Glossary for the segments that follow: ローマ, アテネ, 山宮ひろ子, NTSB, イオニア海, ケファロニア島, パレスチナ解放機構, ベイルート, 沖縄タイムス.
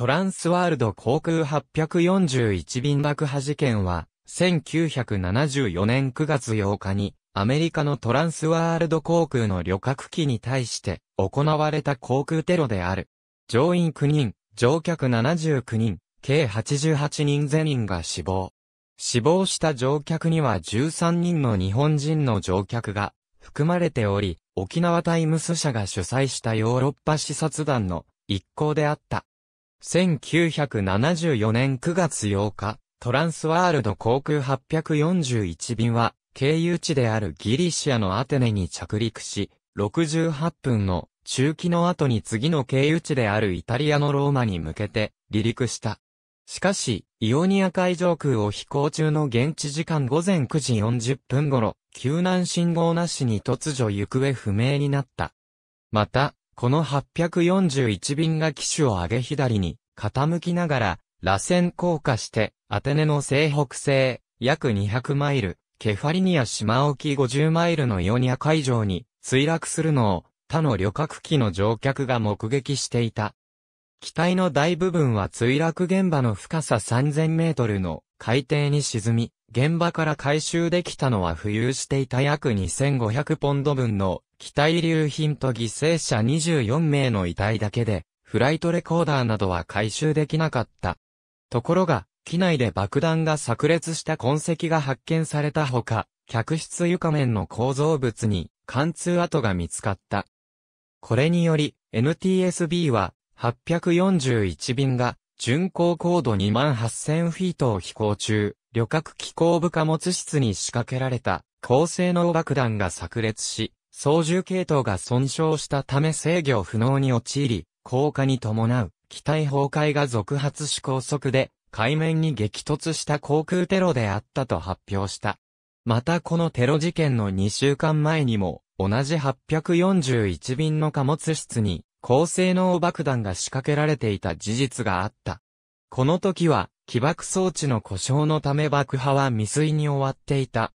トランスワールド航空841便爆破事件は、1974年9月8日に、アメリカのトランスワールド航空の旅客機に対して行われた航空テロである。乗員9人、乗客79人、計88人全員が死亡。死亡した乗客には13人の日本人の乗客が含まれており、沖縄タイムス社が主催したヨーロッパ視察団の一行であった。1974年9月8日、トランスワールド航空841便は、経由地であるギリシアのアテネに着陸し、68分の中期の後に次の経由地であるイタリアのローマに向けて離陸した。しかし、イオニア海上空を飛行中の現地時間午前9時40分頃、救難信号なしに突如行方不明になった。また、この841便が機首を上げ左に傾きながら、螺旋降下して、アテネの西北西、約200マイル、ケファリニア島沖50マイルのイオニア海上に墜落するのを他の旅客機の乗客が目撃していた。機体の大部分は墜落現場の深さ3000メートルの海底に沈み、現場から回収できたのは浮遊していた約2500ポンド分の機体流品と犠牲者24名の遺体だけで、フライトレコーダーなどは回収できなかった。ところが、機内で爆弾が炸裂した痕跡が発見されたほか、客室床面の構造物に貫通跡が見つかった。これにより、NTSB は、841便が巡航高度 28000 フィートを飛行中、旅客機後部貨物室に仕掛けられた高性能爆弾が炸裂し、操縦系統が損傷したため制御不能に陥り、降下に伴う機体崩壊が続発し高速で海面に激突した航空テロであったと発表した。またこのテロ事件の2週間前にも同じ841便の貨物室に高性能爆弾が仕掛けられていた事実があった。この時は、起爆装置の故障のため爆破は未遂に終わっていた。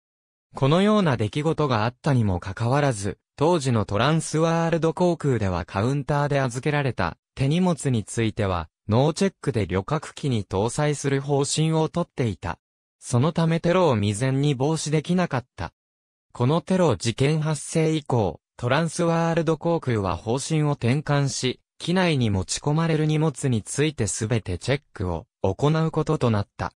このような出来事があったにもかかわらず、当時のトランスワールド航空ではカウンターで預けられた手荷物については、ノーチェックで旅客機に搭載する方針をとっていた。そのためテロを未然に防止できなかった。このテロ事件発生以降、トランスワールド航空は方針を転換し、機内に持ち込まれる荷物についてすべてチェックを行うこととなった。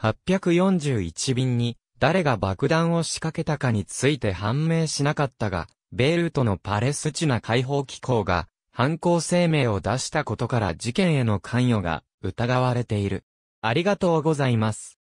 841便に誰が爆弾を仕掛けたかについて判明しなかったが、ベイルートのパレスチナ解放機構が犯行声明を出したことから事件への関与が疑われている。ありがとうございます。